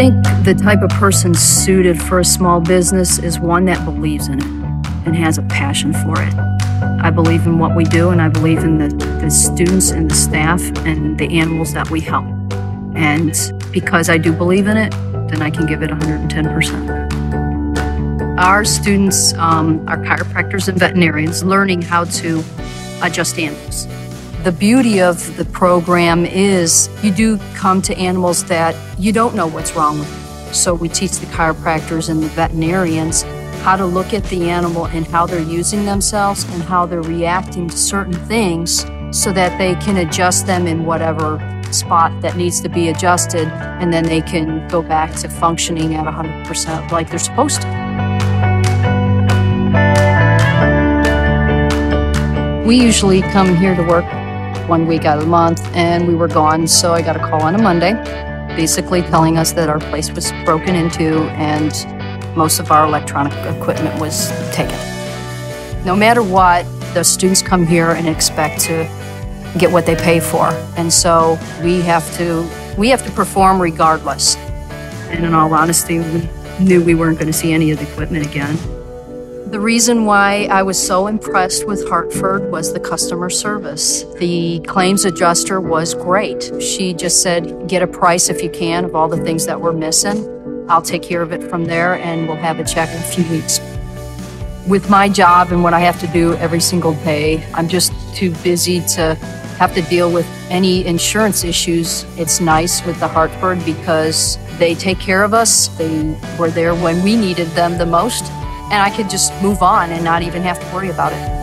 think the type of person suited for a small business is one that believes in it and has a passion for it. I believe in what we do, and I believe in the students and the staff and the animals that we help. And because I do believe in it, then I can give it 110%. Our students are chiropractors and veterinarians learning how to adjust animals. The beauty of the program is you do come to animals that you don't know what's wrong with them. So we teach the chiropractors and the veterinarians how to look at the animal and how they're using themselves and how they're reacting to certain things so that they can adjust them in whatever spot that needs to be adjusted, and then they can go back to functioning at 100% like they're supposed to. We usually come here to work 1 week out of the month, and we were gone, so I got a call on a Monday basically telling us that our place was broken into and most of our electronic equipment was taken. No matter what, the students come here and expect to get what they pay for, and so we have to perform regardless. And in all honesty, we knew we weren't going to see any of the equipment again. The reason why I was so impressed with Hartford was the customer service. The claims adjuster was great. She just said, get a price if you can of all the things that we're missing. I'll take care of it from there, and we'll have a check in a few weeks. With my job and what I have to do every single day, I'm just too busy to have to deal with any insurance issues. It's nice with the Hartford because they take care of us. They were there when we needed them the most. And I could just move on and not even have to worry about it.